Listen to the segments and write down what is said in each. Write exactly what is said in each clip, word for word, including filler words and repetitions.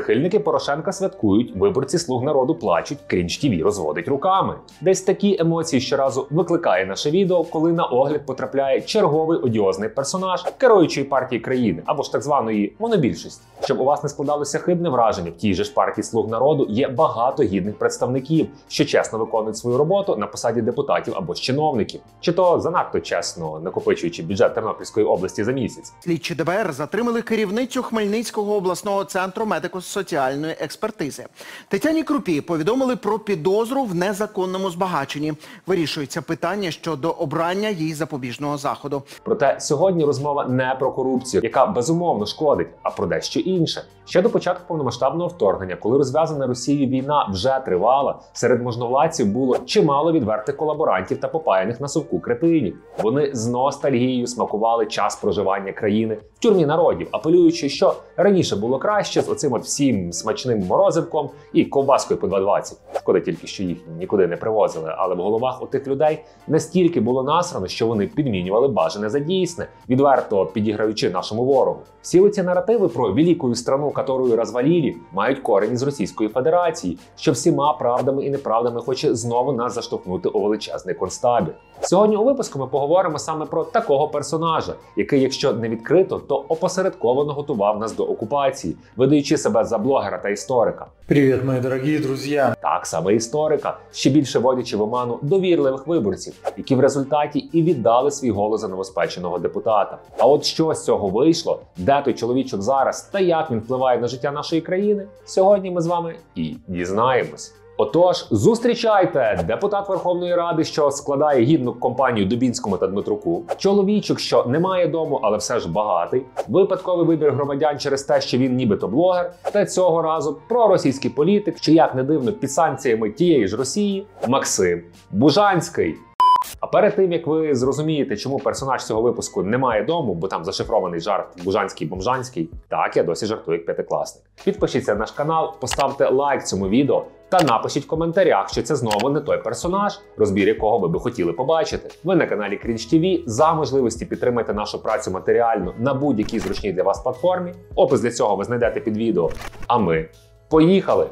Прихильники Порошенка святкують, виборці «Слуг народу» плачуть, Крінж ті ві розводить руками. Десь такі емоції щоразу викликає наше відео, коли на огляд потрапляє черговий одіозний персонаж керуючої партії країни, або ж так званої монобільшості. Щоб у вас не складалося хибне враження, в тій же ж партії «Слуг народу» є багато гідних представників, що чесно виконують свою роботу на посаді депутатів або ж чиновників. Чи то занадто чесно, накопичуючи бюджет Тернопільської області за місяць. Слідчі ДБР затримали керівницю Хмельницького обласного центру медико-соціальної експертизи. Тетяні Крупі повідомили про підозру в незаконному збагаченні. Вирішується питання щодо обрання їй запобіжного заходу. Проте сьогодні розмова не про корупцію, яка безумовно шкодить, а про дещо інше. Ще до початку повномасштабного вторгнення, коли розв'язана Росією війна вже тривала, серед можновладців було чимало відвертих колаборантів та попаяних на совку крепинів. Вони з ностальгією смакували час проживання країни в тюрмі народів, апелюючи, що раніше було краще з оцим от всім смачним морозивком і ковбаскою по два двадцять. Шкода тільки, що їх нікуди не привозили, але в головах у тих людей настільки було насрано, що вони підмінювали бажане за дійсне, відверто підіграючи нашому ворогу. Всі оці наративи про великую страну, которую розвалили, мають корені з Російської Федерації, що всіма правдами і неправдами хоче знову нас заштовхнути у величезний концтабір. Сьогодні у випуску ми поговоримо саме про такого персонажа, який, якщо не відкрито, то опосередковано готував нас до окупації, видаючи себе за блогера та історика. Привіт, мої дорогі друзі! Так саме історика, ще більше водячи в оману довірливих виборців, які в результаті і віддали свій голос за новоспеченого депутата. А от що з цього вийшло, де той чоловічок зараз та як він впливає на життя нашої країни, сьогодні ми з вами і дізнаємось. Отож, зустрічайте! Депутат Верховної Ради, що складає гідну компанію Дубінському та Дмитруку, чоловічок, що не має дому, але все ж багатий, випадковий вибір громадян через те, що він нібито блогер, та цього разу проросійський політик, чи як не дивно під санкціями тієї ж Росії, Максим Бужанський. А перед тим, як ви зрозумієте, чому персонаж цього випуску не має дому, бо там зашифрований жарт Бужанський-Бомжанський, так, я досі жартую як п'ятикласник. Підпишіться на наш канал, поставте лайк цьому відео та напишіть в коментарях, що це знову не той персонаж, розбір якого ви би хотіли побачити. Ви на каналі Крінж ті ві, за можливості підтримайте нашу працю матеріально на будь-якій зручній для вас платформі. Опис для цього ви знайдете під відео. А ми поїхали!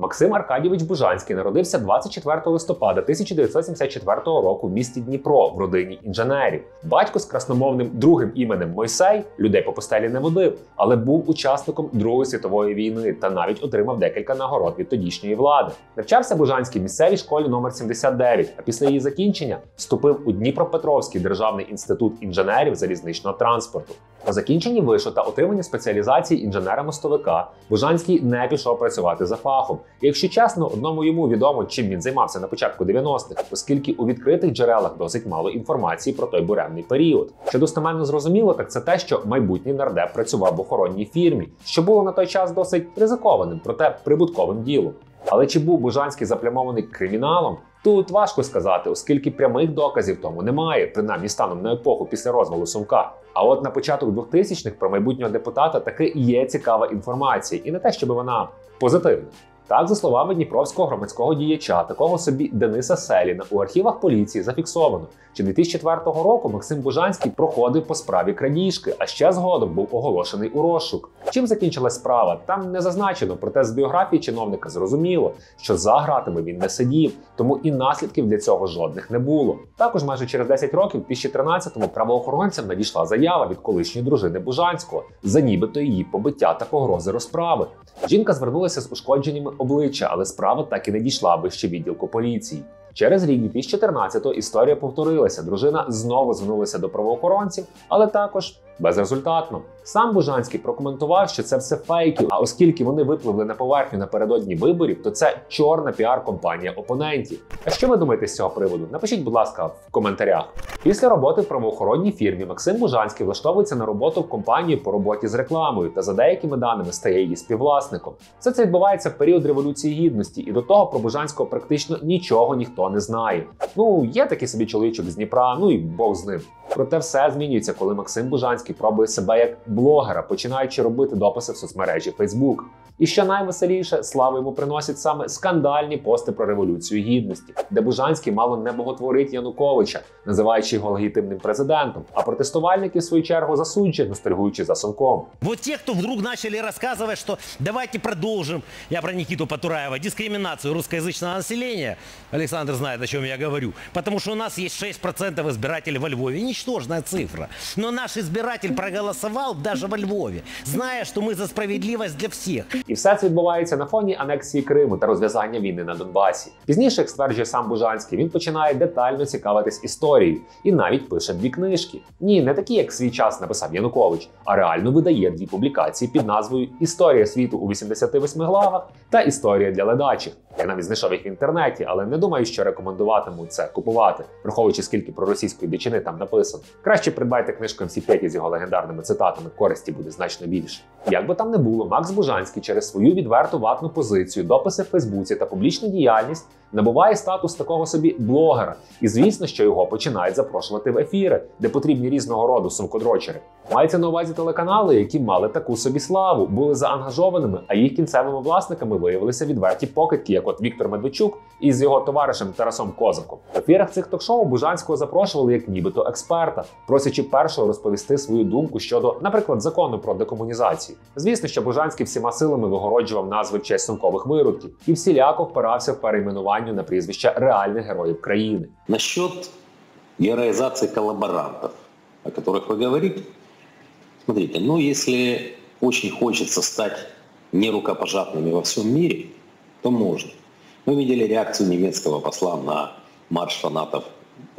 Максим Аркадійович Бужанський народився двадцять четвертого листопада тисяча дев'ятсот сімдесят четвертого року в місті Дніпро в родині інженерів. Батько з красномовним другим іменем Мойсей людей по постелі не водив, але був учасником Другої світової війни та навіть отримав декілька нагород від тодішньої влади. Навчався Бужанський в місцевій школі номер сімдесят дев'ять, а після її закінчення вступив у Дніпропетровський Державний інститут інженерів залізничного транспорту. По закінченні вишу та отриманні спеціалізації інженера-мостовика Бужанський не пішов працювати за фахом. І, якщо чесно, одному йому відомо, чим він займався на початку дев'яностих, оскільки у відкритих джерелах досить мало інформації про той буремний період. Що достеменно зрозуміло, так це те, що майбутній нардеп працював в охоронній фірмі, що було на той час досить ризикованим, проте прибутковим ділом. Але чи був Бужанський заплямований криміналом? Тут важко сказати, оскільки прямих доказів тому немає, принаймні станом на епоху після розвалу Сумка. А от на початок двохтисячних про майбутнього депутата таки є цікава інформація, і не те, щоб вона позитивна. Так, за словами дніпровського громадського діяча, такого собі Дениса Селіна, у архівах поліції зафіксовано, що дві тисячі четвертого року Максим Бужанський проходив по справі крадіжки, а ще згодом був оголошений у розшук. Чим закінчилась справа, там не зазначено, проте з біографії чиновника зрозуміло, що за гратами він не сидів, тому і наслідків для цього жодних не було. Також майже через десять років, в дві тисячі тринадцятому, правоохоронцям надійшла заява від колишньої дружини Бужанського за нібито її побиття та погрози розправи. Жінка звернулася з ушкодженнями обличчя, але справа так і не дійшла вище відділку поліції. Через рік дві тисячі чотирнадцятого історія повторилася, дружина знову звернулася до правоохоронців, але також безрезультатно. Сам Бужанський прокоментував, що це все фейки, а оскільки вони випливли на поверхню напередодні виборів, то це чорна піар-компанія опонентів. А що ви думаєте з цього приводу? Напишіть, будь ласка, в коментарях. Після роботи в правоохоронній фірмі Максим Бужанський влаштовується на роботу в компанію по роботі з рекламою та за деякими даними стає її співвласником. Все це відбувається в період Революції Гідності, і до того про Бужанського практично нічого ніхто не знає. Ну, є такий собі чоловічок з Дніпра, ну і бог з ним. Проте все змінюється, коли Максим Бужанський пробує себе як блогера, починаючи робити дописи в соцмережі Facebook. І що найвеселіше, славу йому приносять саме скандальні пости про Революцію Гідності, де Бужанський мало не боготворить Януковича, називаючи вважаючи його легітимним президентом, а протестувальники, в свою чергу, засуджують, настерігуючи за Совком. Вот те, кто вдруг начали рассказывать, что давайте продолжим, я про Никиту Потураева, дискриминацию русскоязычного населения, Александр знает, о чем я говорю, потому что у нас есть шесть процентов избирателей во Львове, ничтожная цифра, но наш избиратель проголосовал даже во Львове, зная, что мы за справедливость для всех. І все це відбувається на фоні анексії Криму та розв'язання війни на Донбасі. Пізніше, як стверджує сам Бужанський, він починає детально цікавитись історією і навіть пише дві книжки. Ні, не такі, як свій час написав Янукович, а реально видає дві публікації під назвою «Історія світу у вісімдесяти восьми главах» та «Історія для ледачих». Я навіть знайшов їх в інтернеті, але не думаю, що рекомендуватиму це купувати, враховуючи, скільки проросійської дичини там написано. Краще придбайте книжку ем ес п'ять з його легендарними цитатами, користі буде значно більше. Як би там не було, Макс Бужанський через свою відверту ватну позицію, дописи в Фейсбуці та публічну діяльність набуває статус такого собі блогера. І звісно, що його починають запрошувати в ефіри, де потрібні різного роду совкодрочери. Мається на увазі телеканали, які мали таку собі славу, були заангажованими, а їх кінцевими власниками виявилися відверті покидьки, як от Віктор Медведчук із його товаришем Тарасом Козаком. В ефірах цих ток-шоу Бужанського запрошували як нібито експерта, просячи першого розповісти свою думку щодо, наприклад, закону про декомунізацію. Звісно, що Бужанський всіма силами вигороджував назви в честь сумкових виродків і всіляко впирався в перейменування на прізвища реальних героїв країни. Насчет героизации коллаборантов, о которых вы говорите, смотрите, ну если очень хочется стать нерукопожатными во всем мире, то можно. Мы видели реакцию немецкого посла на марш фанатов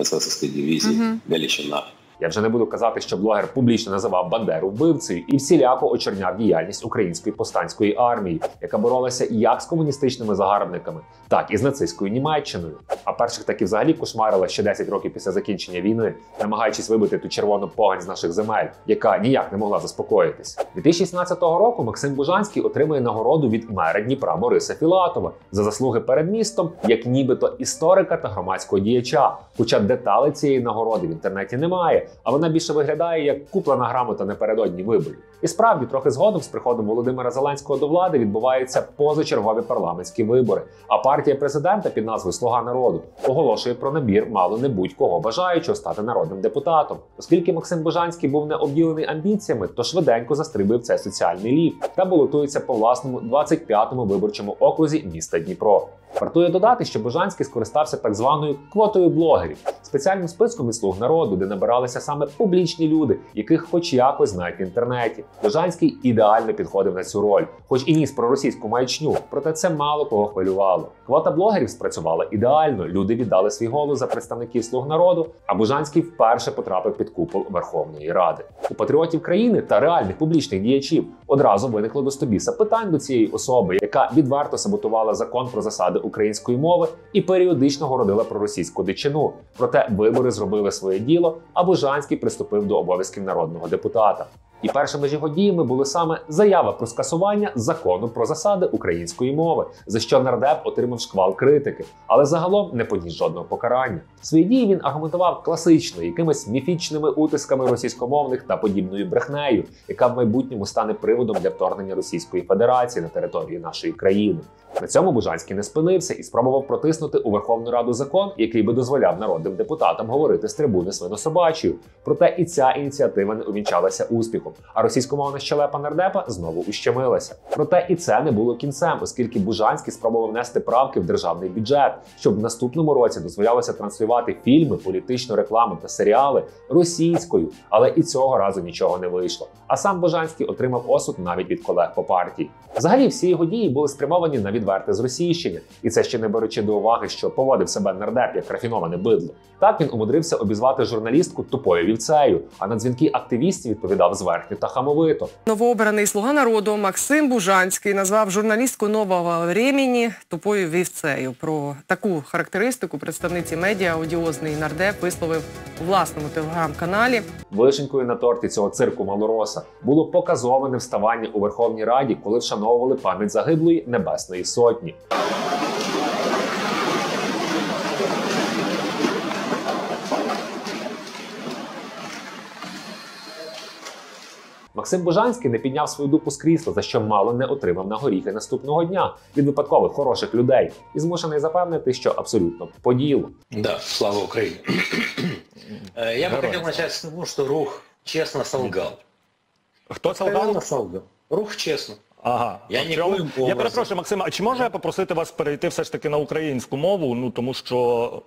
СССРской дивизии угу. Галичина. Я вже не буду казати, що блогер публічно називав Бандеру вбивцею і всіляко очорняв діяльність української повстанської армії, яка боролася як з комуністичними загарбниками, так і з нацистською Німеччиною. А перших таки взагалі кошмарила ще десять років після закінчення війни, намагаючись вибити ту червону погань з наших земель, яка ніяк не могла заспокоїтись. дві тисячі шістнадцятого року Максим Бужанський отримує нагороду від мера Дніпра Бориса Філатова за заслуги перед містом як нібито історика та громадського діяча, хоча деталі цієї нагороди в інтернеті немає. А вона більше виглядає як куплена грамота напередодні виборів. І справді, трохи згодом з приходом Володимира Зеленського до влади відбуваються позачергові парламентські вибори, а партія президента під назвою «Слуга народу» оголошує про набір мало не будь-кого бажаючого стати народним депутатом. Оскільки Максим Бужанський був не обділений амбіціями, то швиденько застрибив цей соціальний ліфт та балотується по власному двадцять п'ятому виборчому окрузі міста Дніпро. Вартує додати, що Бужанський скористався так званою квотою блогерів, спеціальним списком від «Слуг народу», де набиралися саме публічні люди, яких хоч якось знають в інтернеті. Бужанський ідеально підходив на цю роль, хоч і ніс проросійську маячню, проте це мало кого хвилювало. Квота блогерів спрацювала ідеально, люди віддали свій голос за представників «Слуг народу», а Бужанський вперше потрапив під купол Верховної Ради. У патріотів країни та реальних публічних діячів одразу виникло достобіса питань до цієї особи, яка відверто саботувала закон про засади української мови і періодично городила проросійську дичину. Проте вибори зробили своє діло, а Бужанський Бужанський приступив до обов'язків народного депутата. І першими ж його діями були саме заява про скасування закону про засади української мови, за що нардеп отримав шквал критики, але загалом не поніс жодного покарання. Свої дії він аргументував класично, якимись міфічними утисками російськомовних та подібною брехнею, яка в майбутньому стане приводом для вторгнення Російської Федерації на територію нашої країни. На цьому Бужанський не спинився і спробував протиснути у Верховну Раду закон, який би дозволяв народним депутатам говорити з трибуни свинособачою. Проте і ця ініціатива не увінчалася успіхом. А російськомовна щелепа нардепа знову ущемилася. Проте і це не було кінцем, оскільки Бужанський спробував внести правки в державний бюджет, щоб в наступному році дозволялося транслювати фільми, політичну рекламу та серіали російською, але і цього разу нічого не вийшло. А сам Бужанський отримав осуд навіть від колег по партії. Взагалі всі його дії були спрямовані на відверте зросійщення, і це ще не беручи до уваги, що поводив себе нардеп як рафіноване бидло. Так він умудрився обізвати журналістку тупою вівцею, а на дзвінки активістів відповідав зверху. Та хамовито. Новообраний «Слуга народу» Максим Бужанський назвав журналістку «Нового времени» тупою вівцею. Про таку характеристику представниці медіа одіозний нардеп висловив у власному телеграм-каналі. Вишенькою на торті цього цирку малороса було показоване вставання у Верховній Раді, коли вшановували пам'ять загиблої Небесної Сотні. Максим Бужанський не підняв свою дупу з крісла, за що мало не отримав на горіхи наступного дня від випадкових хороших людей, і змушений запевнити, що абсолютно по ділу. Да, слава Україні! Я бы хотел начать с того, что Рух честно солгал. Кто солгал? Рух честно. Ага. Я ніколи... Я перепрошую, Максима, а чи можу я попросити вас перейти все ж таки на українську мову? Ну, тому що...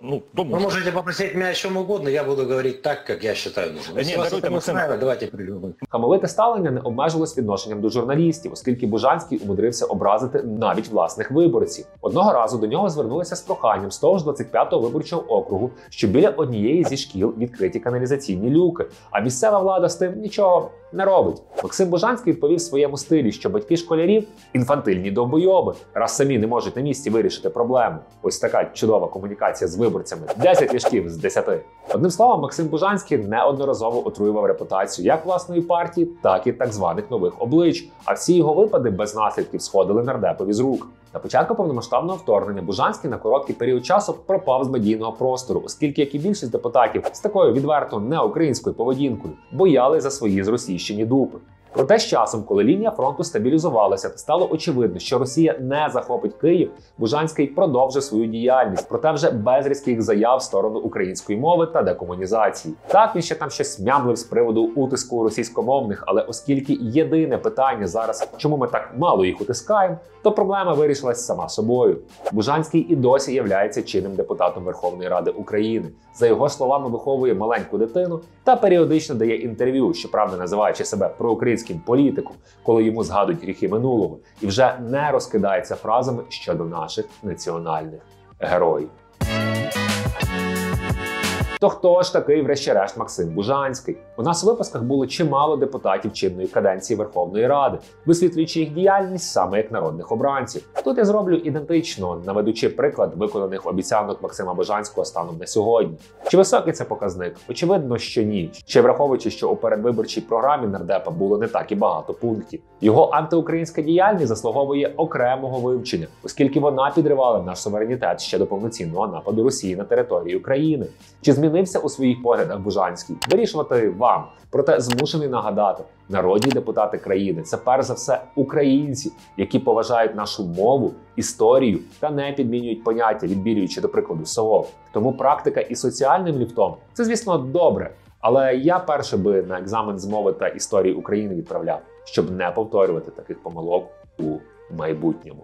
Ну, тому... Ви можете попросити мене що угодно, я буду говорити так, як я вважаю нужно. Ні, даруйте, Максима. Давайте прилюбимо. Хамовите ставлення не обмежилось відношенням до журналістів, оскільки Бужанський умудрився образити навіть власних виборців. Одного разу до нього звернулися з проханням з того ж двадцять п'ятого виборчого округу, що біля однієї зі шкіл відкриті каналізаційні люки, а місцева влада з тим нічого не робить. Максим Бужанський відповів своєму стилі, що батьки школярів – інфантильні довбойоби, раз самі не можуть на місці вирішити проблему. Ось така чудова комунікація з виборцями. десять ліжків з десяти. Одним словом, Максим Бужанський неодноразово отруював репутацію як власної партії, так і так званих нових облич, а всі його випади без наслідків сходили нардепові з рук. На початку повномасштабного вторгнення Бужанський на короткий період часу пропав з медійного простору, оскільки, як і більшість депутатів, з такою відверто неукраїнською поведінкою бояли за свої зросійщені дупи. Проте з часом, коли лінія фронту стабілізувалася та стало очевидно, що Росія не захопить Київ, Бужанський продовжив свою діяльність, проте вже без різких заяв в сторону української мови та декомунізації. Так, він ще там щось мямлив з приводу утиску російськомовних, але оскільки єдине питання зараз, чому ми так мало їх утискаємо, то проблема вирішилась сама собою. Бужанський і досі являється чинним депутатом Верховної Ради України. За його словами, виховує маленьку дитину та періодично дає інтерв'ю, щоправда називаючи себе проукраїнським політиком, коли йому згадують гріхи минулого, і вже не розкидається фразами щодо наших національних героїв. То хто ж такий, врешті-решт, Максим Бужанський? У нас у випусках було чимало депутатів чинної каденції Верховної Ради, висвітлюючи їх діяльність саме як народних обранців. Тут я зроблю ідентично, наведучи приклад виконаних обіцянок Максима Бужанського станом на сьогодні. Чи високий це показник? Очевидно, що ні. Ще враховуючи, що у передвиборчій програмі нардепа було не так і багато пунктів. Його антиукраїнська діяльність заслуговує окремого вивчення, оскільки вона підривала наш суверенітет ще до повноцінного нападу Росії на території України. Чи змінився у своїх поглядах Бужанський? Вирішувати вам. Проте змушений нагадати, народні депутати країни – це перш за все українці, які поважають нашу мову, історію та не підмінюють поняття, відбірюючи, до прикладу, совок. Тому практика із соціальним ліфтом – це, звісно, добре. Але я перше би на екзамен з мови та історії України відправляв, щоб не повторювати таких помилок у майбутньому.